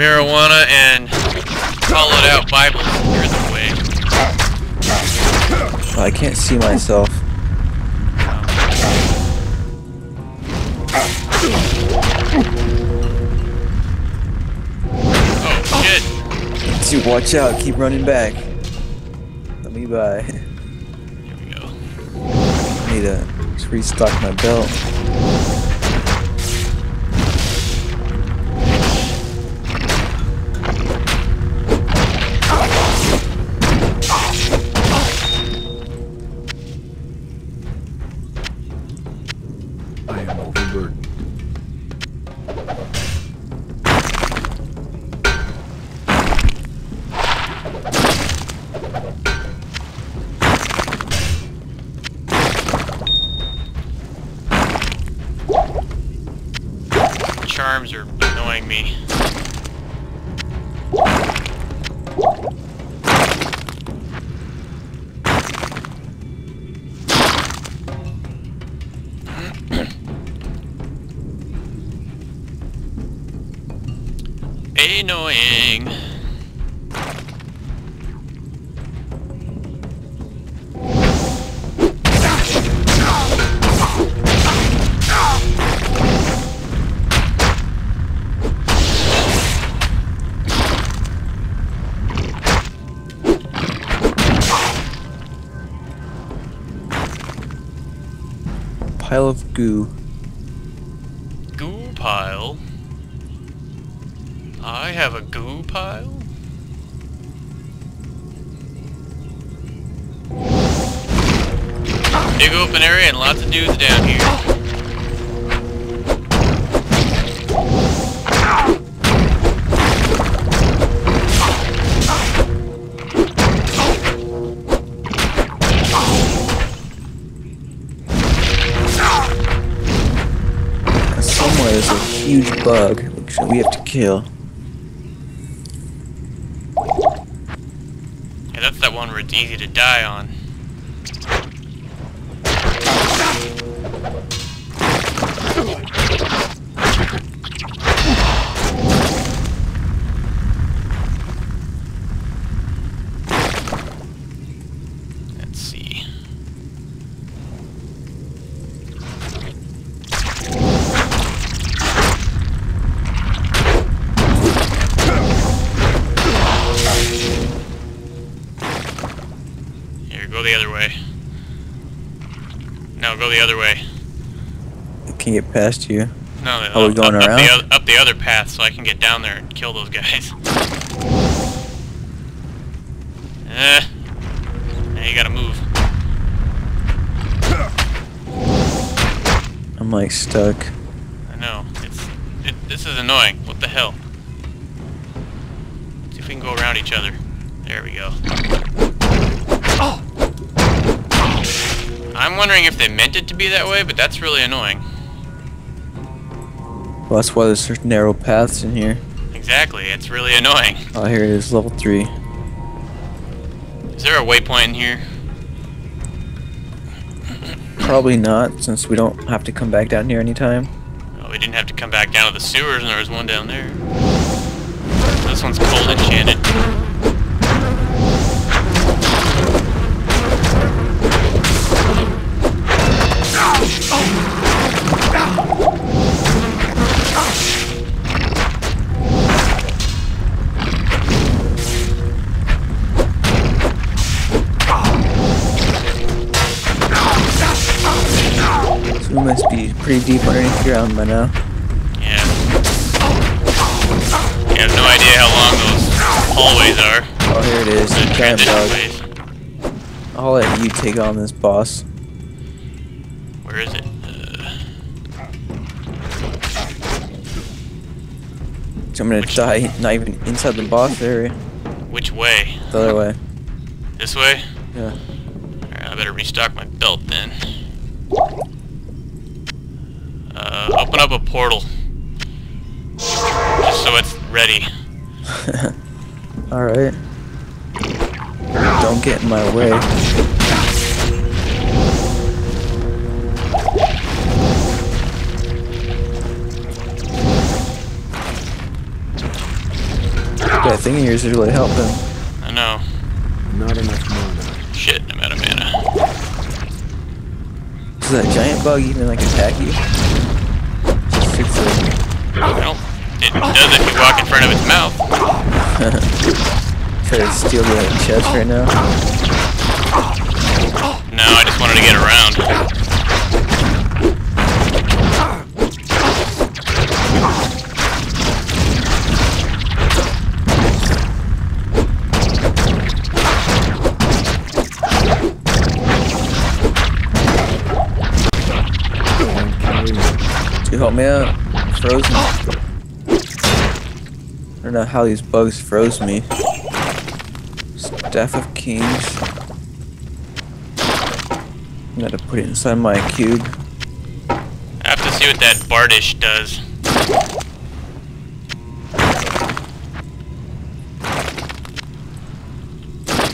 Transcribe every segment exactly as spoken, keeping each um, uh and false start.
marijuana and hollowed out Bibles through the way. Oh, I can't see myself. Oh shit! Dude, watch out! Keep running back. Let me by. Here we go. I need to just restock my belt. Charms are annoying me. Annoying. Pile of goo. Goo pile? I have a goo pile? Big open area and lots of dudes down here. Somewhere there's a huge bug which we have to kill. That one where it's easy to die on. Let's see. Go the other way. No, go the other way. I can get past you. No, no. Oh, we're going up, around? Up the, up the other path so I can get down there and kill those guys. Eh. Now you gotta move. I'm like stuck. I know. It's it, this is annoying. What the hell? Let's see if we can go around each other. There we go. Oh! I'm wondering if they meant it to be that way, but that's really annoying. Well, that's why there's certain narrow paths in here. Exactly, it's really annoying. Oh, here it is, level three. Is there a waypoint in here? Probably not, since we don't have to come back down here anytime. Oh, we didn't have to come back down to the sewers, and there was one down there. This one's cold enchanted. We must be pretty deep underneath the ground by now. Yeah. You have no idea how long those hallways are. Oh, here it is. The giant bug. I'll let you take on this boss. Where is it? Uh... So I'm gonna Which die not even inside the boss area. Which way? The other way. This way? Yeah. Alright, I better restock my belt then. Uh, open up a portal. Just so it's ready. Alright. Don't get in my way. that thing of yours would really help them. I know. Not enough mana. Shit, I'm out of mana. Does that giant bug even like attack you? Nope. It does if you walk in front of its mouth. Try to steal the like, chest right now. No, I just wanted to get around. Help me out. I'm frozen. I don't know how these bugs froze me. Staff of Kings. I'm gonna put it inside my cube. I have to see what that Bardish does.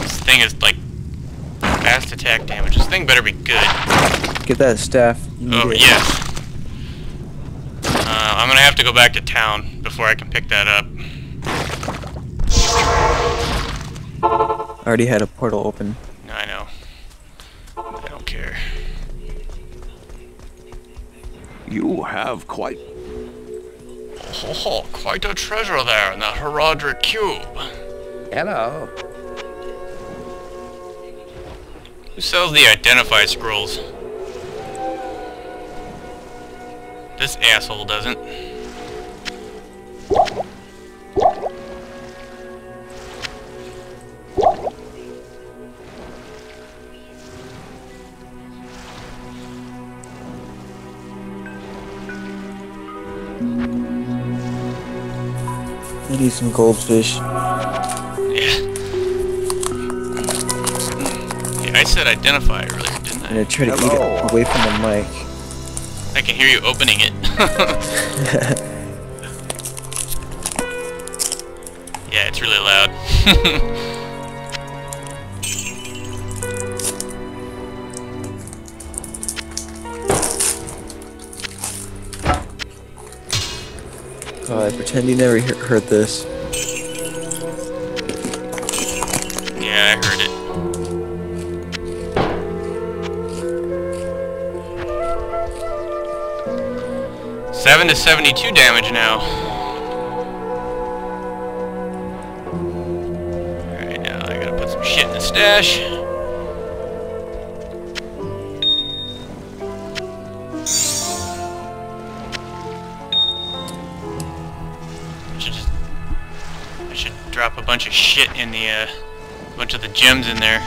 This thing is like fast attack damage. This thing better be good. Get that staff. Oh, yes. I'm gonna have to go back to town before I can pick that up. I already had a portal open. I know. I don't care. You have quite... Oh, quite a treasure there in that Horadric cube. Hello. Who sells the identify scrolls? This asshole doesn't. I need some goldfish. Yeah. Yeah, I said identify earlier, didn't I? I'm gonna try to Hello. eat it away from the mic. I can hear you opening it. Yeah, it's really loud. God, pretend you never he heard this. Yeah, I heard it. seven to seventy-two damage now. Alright, now I gotta put some shit in the stash. I should just... I should drop a bunch of shit in the, uh... a bunch of the gems in there.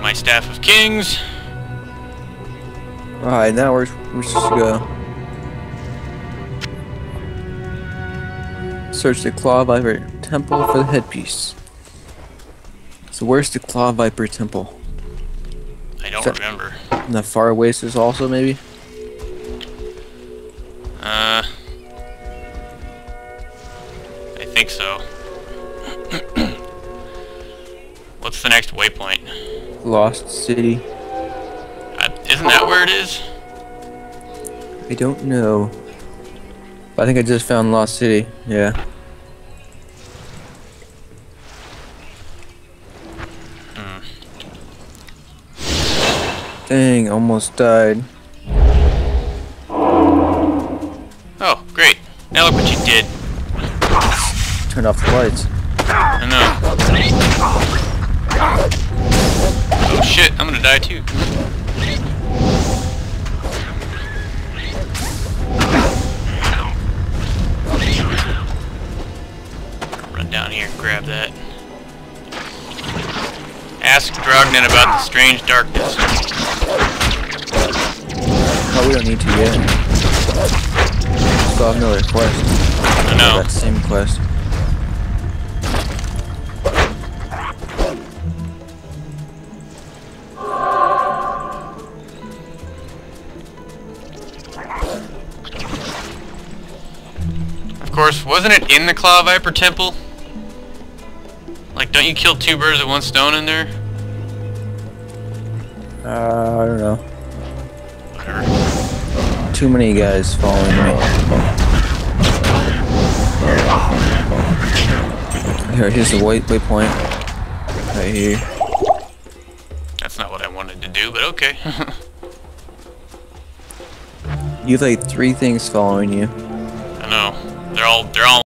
My Staff of Kings. Alright, now we're, we're supposed to go search the Claw Viper Temple for the headpiece. So where's the Claw Viper Temple? I don't remember. In the Far Wastes also, maybe? Uh... I think so. What's the next waypoint? Lost City. Uh, isn't that where it is? I don't know. I think I just found Lost City. Yeah. Mm. Dang, almost died. Oh, great. Now look what you did. Turn off the lights. I know. Oh shit, I'm gonna die too. Run down here and grab that. Ask Drognan about the strange darkness. Oh, we don't need to yet. Still have no request. I know. That same quest. Of course, wasn't it in the Claw Viper Temple? Like, don't you kill two birds with one stone in there? Uh, I don't know. Whatever. Too many guys following me. Here, here's the white waypoint. Right here. That's not what I wanted to do, but okay. You have like three things following you. I know. They're all. They're all.